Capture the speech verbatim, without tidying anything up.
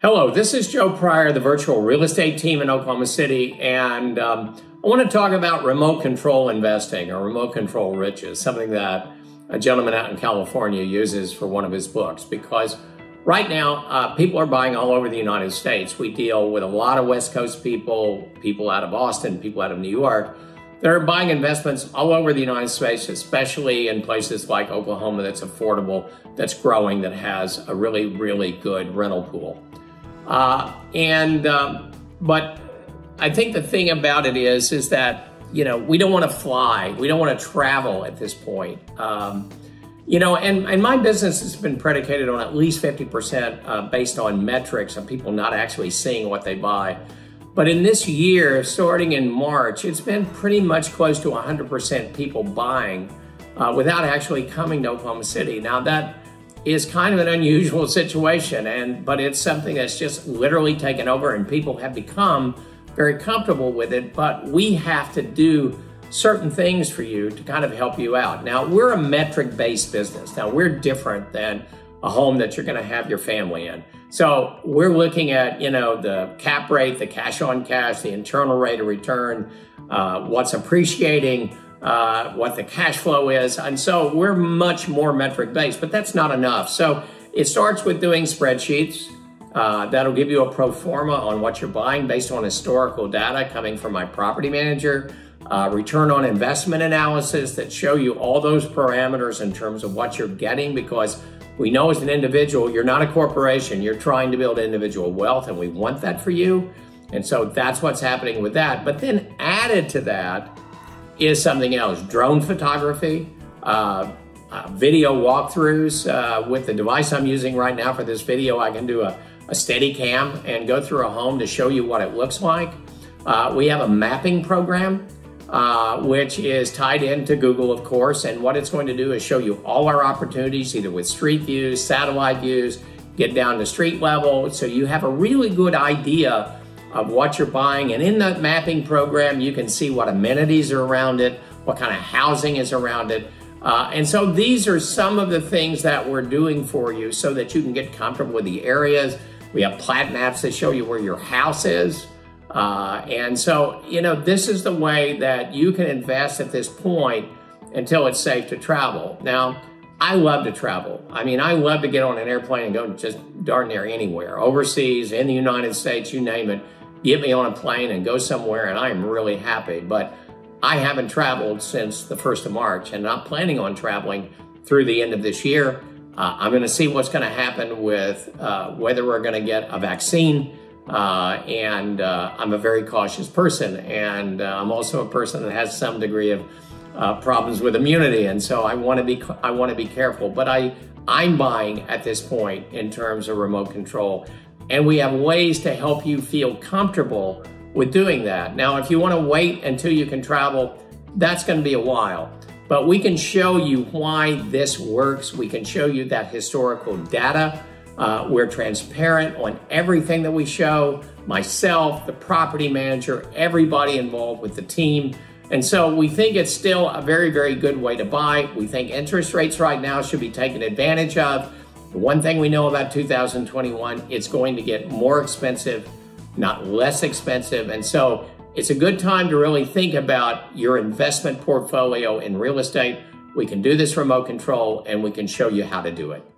Hello, this is Joe Pryor, the virtual real estate team in Oklahoma City, and um, I want to talk about remote control investing or remote control riches, something that a gentleman out in California uses for one of his books, because right now uh, people are buying all over the United States. We deal with a lot of West Coast people, people out of Austin, people out of New York. They're buying investments all over the United States, especially in places like Oklahoma that's affordable, that's growing, that has a really, really good rental pool. Uh, and, um, but I think the thing about it is, is that, you know, we don't want to fly. We don't want to travel at this point. Um, you know, and, and my business has been predicated on at least fifty percent uh, based on metrics of people not actually seeing what they buy. But in this year, starting in March, it's been pretty much close to one hundred percent people buying uh, without actually coming to Oklahoma City. Now that is kind of an unusual situation, and but it's something that's just literally taken over, and people have become very comfortable with it. But we have to do certain things for you to kind of help you out. Now, we're a metric-based business. Now, we're different than a home that you're going to have your family in. So we're looking at, you know, the cap rate, the cash on cash, the internal rate of return, uh, what's appreciating, Uh, what the cash flow is. And so we're much more metric based, but that's not enough. So it starts with doing spreadsheets. Uh, that'll give you a pro forma on what you're buying based on historical data coming from my property manager, uh, return on investment analysis that show you all those parameters in terms of what you're getting, because we know as an individual, you're not a corporation, you're trying to build individual wealth, and we want that for you. And so that's what's happening with that. But then added to that is something else: drone photography, uh, uh, video walkthroughs. Uh, with the device I'm using right now for this video, I can do a, a Steadicam and go through a home to show you what it looks like. Uh, we have a mapping program, uh, which is tied into Google, of course, and what it's going to do is show you all our opportunities, either with street views, satellite views, get down to street level, so you have a really good idea of what you're buying. And in that mapping program, you can see what amenities are around it, what kind of housing is around it. Uh, and so these are some of the things that we're doing for you so that you can get comfortable with the areas. We have plat maps that show you where your house is. Uh, and so, you know, this is the way that you can invest at this point until it's safe to travel. Now, I love to travel. I mean, I love to get on an airplane and go just darn near anywhere, overseas, in the United States, you name it. Get me on a plane and go somewhere, and I am really happy. But I haven't traveled since the first of March, and not planning on traveling through the end of this year. Uh, I'm going to see what's going to happen with uh, whether we're going to get a vaccine. Uh, and uh, I'm a very cautious person, and uh, I'm also a person that has some degree of uh, problems with immunity, and so I want to be I want to be careful. But I I'm buying at this point in terms of remote control. And we have ways to help you feel comfortable with doing that. Now, if you want to wait until you can travel, that's going to be a while. But we can show you why this works. We can show you that historical data. Uh, we're transparent on everything that we show. Myself, the property manager, everybody involved with the team. And so we think it's still a very, very good way to buy. We think interest rates right now should be taken advantage of. The one thing we know about two thousand twenty-one, it's going to get more expensive, not less expensive. And so it's a good time to really think about your investment portfolio in real estate. We can do this remote control, and we can show you how to do it.